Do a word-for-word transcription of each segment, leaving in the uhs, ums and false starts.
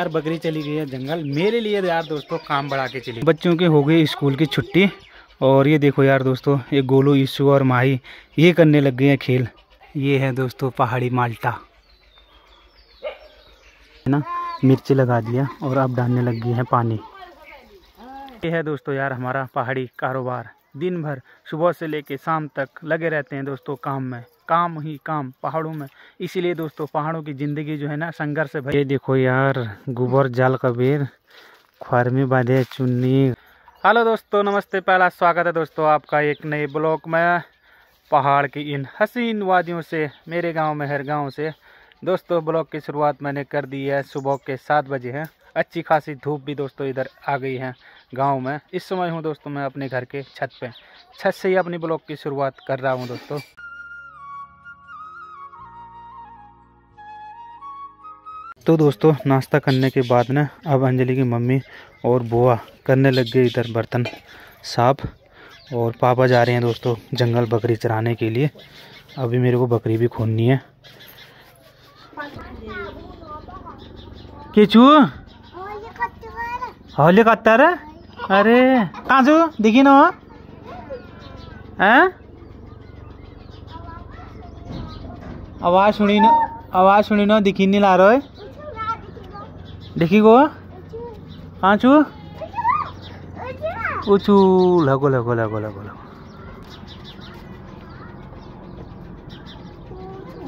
यार बकरी चली गई है जंगल। मेरे लिए यार दोस्तों काम बढ़ा के चली। बच्चों के हो गई स्कूल की छुट्टी और ये देखो यार दोस्तों ये गोलू, ईशु और माही ये करने लग गए हैं खेल। ये है दोस्तों पहाड़ी माल्टा, है ना, मिर्ची लगा दिया और अब डालने लग गई है पानी। ये है दोस्तों यार हमारा पहाड़ी कारोबार। दिन भर सुबह से लेके शाम तक लगे रहते हैं दोस्तों काम में, काम ही काम पहाड़ों में। इसीलिए दोस्तों पहाड़ों की ज़िंदगी जो है ना संघर्ष से भरी। ये देखो यार गोबर जाल का बेर, ख्वार में बांधे चुन्नी। हेलो दोस्तों, नमस्ते, पहला स्वागत है दोस्तों आपका एक नए ब्लॉग में। पहाड़ की इन हसीन वादियों से, मेरे गांव मेहर गाँव से दोस्तों ब्लॉग की शुरुआत मैंने कर दी है। सुबह के सात बजे हैं, अच्छी खासी धूप भी दोस्तों इधर आ गई है गांव में। इस समय हूँ दोस्तों मैं अपने घर के छत पे, छत से ही अपनी ब्लॉग की शुरुआत कर रहा हूँ दोस्तों। तो दोस्तों नाश्ता करने के बाद ना अब अंजलि की मम्मी और बुआ करने लग गए इधर बर्तन साफ, और पापा जा रहे हैं दोस्तों जंगल बकरी चराने के लिए। अभी मेरे को बकरी भी खोलनी है। केचू हौले कत्तर, अरे काजू देखी ना हैं? आवाज़ सुनी ना, आवाज़ सुनी ना, दिखी नहीं ला रहा है, देखी गो आँचू उचू लगो लगो लगो लगो लगो।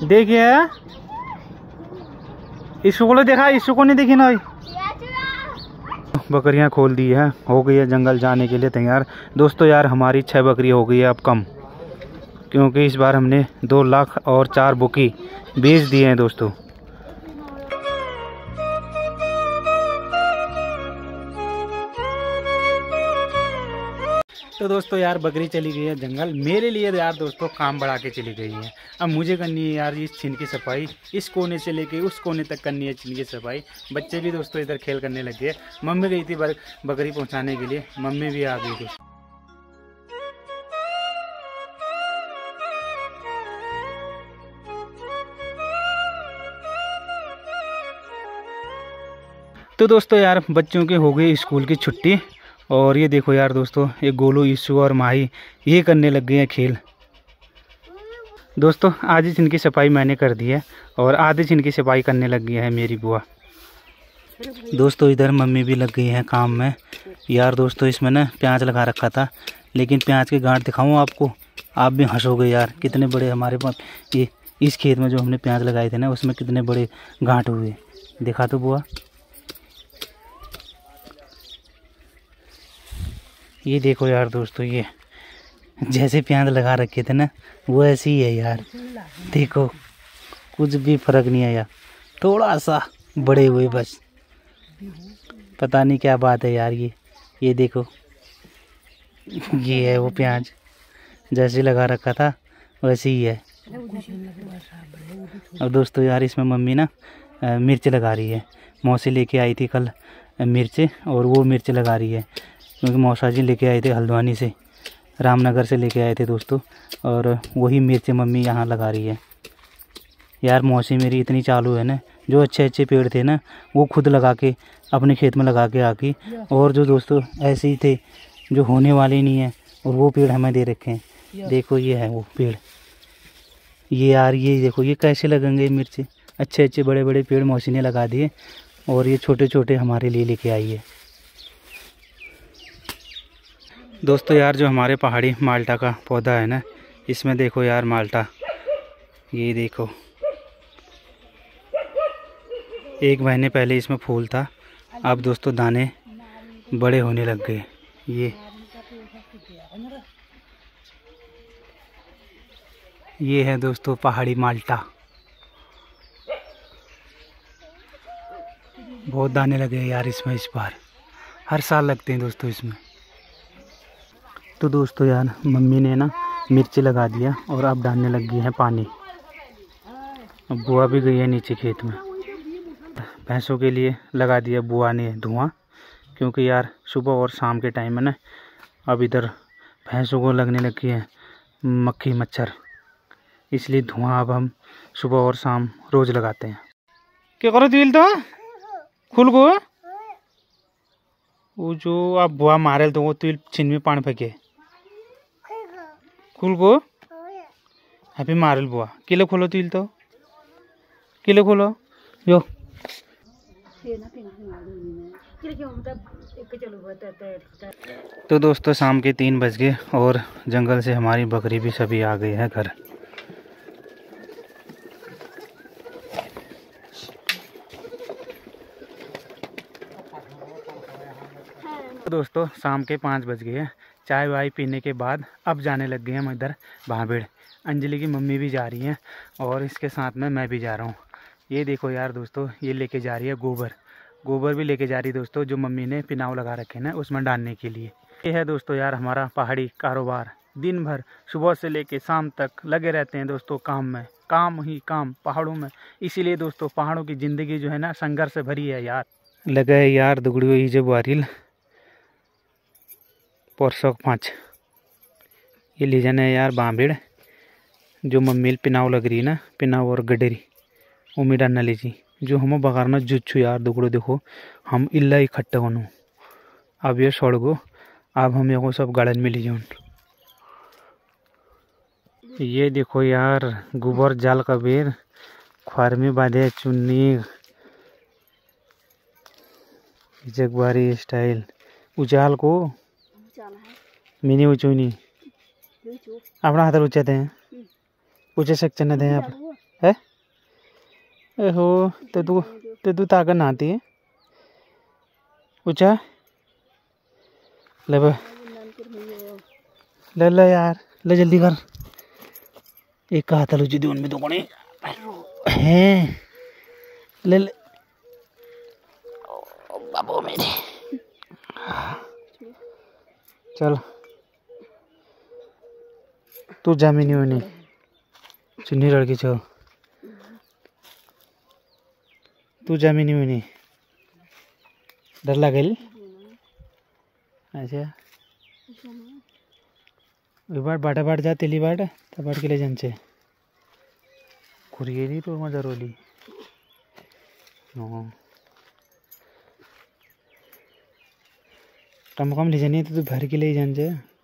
देखिए इसको लो, देखा इसको नहीं देखी ना। बकरियां खोल दी है, हो गई है जंगल जाने के लिए तैयार दोस्तों। यार हमारी छः बकरी हो गई है अब कम, क्योंकि इस बार हमने दो लाख और चार बुकी बेच दिए हैं दोस्तों। तो दोस्तों यार बकरी चली गई है जंगल। मेरे लिए यार दोस्तों काम बढ़ा के चली गई है। अब मुझे करनी है यार इस छीन की सफाई, इस कोने से लेके उस कोने तक करनी है छीन की सफाई। बच्चे भी दोस्तों इधर खेल करने लगे। मम्मी गई थी बकरी पहुंचाने के लिए, मम्मी भी आ गई थी। तो दोस्तों यार बच्चों के हो गई स्कूल की छुट्टी और ये देखो यार दोस्तों ये गोलू, ईशु और माही ये करने लग गए हैं खेल। दोस्तों आधी छिनकी सफाई मैंने कर दी है और आधी छिनकी सफाई करने लग गई है मेरी बुआ। दोस्तों इधर मम्मी भी लग गई है काम में। यार दोस्तों इसमें ना प्याज लगा रखा था, लेकिन प्याज के गांठ दिखाऊं आपको, आप भी हंसोगे यार कितने बड़े हमारे पास ये इस खेत में जो हमने प्याज लगाए थे ना उसमें कितने बड़े गांठ हुए। दिखा तो बुआ, ये देखो यार दोस्तों ये जैसे प्याज लगा रखे थे ना वो ऐसे ही है यार। देखो कुछ भी फर्क नहीं आया, थोड़ा सा बड़े हुए बस, पता नहीं क्या बात है यार। ये ये देखो ये है वो प्याज, जैसे लगा रखा था वैसे ही है। और दोस्तों यार इसमें मम्मी ना मिर्च लगा रही है। मौसी लेके आई थी कल मिर्च और वो मिर्च लगा रही है, क्योंकि मौसा जी लेके आए थे हल्द्वानी से, रामनगर से लेके आए थे दोस्तों, और वही मिर्च मम्मी यहाँ लगा रही है। यार मौसी मेरी इतनी चालू है ना, जो अच्छे अच्छे पेड़ थे ना वो खुद लगा के अपने खेत में लगा के आके, और जो दोस्तों ऐसे ही थे जो होने वाले नहीं हैं और वो पेड़ हमें दे रखे हैं। देखो ये है वो पेड़, ये यार ये देखो ये कैसे लगेंगे मिर्च, अच्छे अच्छे बड़े बड़े पेड़ मौसी ने लगा दिए और ये छोटे छोटे हमारे लिए लेके आई है। दोस्तों यार जो हमारे पहाड़ी माल्टा का पौधा है ना, इसमें देखो यार माल्टा, ये देखो एक महीने पहले इसमें फूल था, अब दोस्तों दाने बड़े होने लग गए। ये ये है दोस्तों पहाड़ी माल्टा, बहुत दाने लगे यार इसमें इस बार, हर साल लगते हैं दोस्तों इसमें। तो दोस्तों यार मम्मी ने ना मिर्ची लगा दिया और अब डालने लग गई है पानी। अब बुआ भी गई है नीचे खेत में, भैंसों के लिए लगा दिया बुआ ने धुआं, क्योंकि यार सुबह और शाम के टाइम है ना अब इधर भैंसों को लगने लगी है मक्खी मच्छर, इसलिए धुआं अब हम सुबह और शाम रोज़ लगाते हैं। क्या करो दिल तो खुल गो वो जो आप बुआ मारेल तो वो तुल छिन में पान फेंके खुल गो अभी मारेल बुआ किलो खोलो तुल तो किलो खोलो यो तो दोस्तों शाम के तीन बज गए और जंगल से हमारी बकरी भी सभी आ गई है घर। दोस्तों शाम के पाँच बज गए हैं। चाय वाय पीने के बाद अब जाने लग गए हम इधर भाभीड़। अंजलि की मम्मी भी जा रही हैं और इसके साथ में मैं भी जा रहा हूँ। ये देखो यार दोस्तों ये लेके जा रही है गोबर, गोबर भी लेके जा रही है दोस्तों जो मम्मी ने पिनाव लगा रखे ना उसमें डालने के लिए। ये है दोस्तों यार हमारा पहाड़ी कारोबार, दिन भर सुबह से लेके शाम तक लगे रहते हैं दोस्तों काम में, काम ही काम पहाड़ों में। इसीलिए दोस्तों पहाड़ों की ज़िंदगी जो है ना संघर्ष से भरी है यार। लगा है यार दुगड़ियों ये जो वारिल परसों पाँच ये ले जाना है यार बांबेड़ जो मम्मी पिनाव लग रही है ना, पिनाव और गडेरी उम्मीद डालना लीजिए जो हम बगारना जुच्छू यार दुगड़ो देखो हम इल्ला इकट्ठा होनू। अब ये छोड़ गो अब हम ये सब गार्डन में ले जाऊँ। ये देखो यार गोबर जाल का बेर ख्वार में बांधे चुन्नी जगबारी स्टाइल उजाल को मिनी उचूनी अपना हाथ उचाते हैं उचे सेक्शन में थे आप है हो तो तू तो तू ताकत ना आती है ऊँचा ले ले ले यार ले जल्दी कर एक का हाथ लुची दी उनमें तो कौन है ले ले बाबू मेरे चल तू जामिनी होनी चुन्नी लड़की चल तू जामिनी होनी डर लगे अच्छा बाट बाटा बाट जा तेली बाट तब बाट के लिए जानचे खुरिएली तो मजा रोली कम कम ले जानी तो तू भर के लिए जान जाए।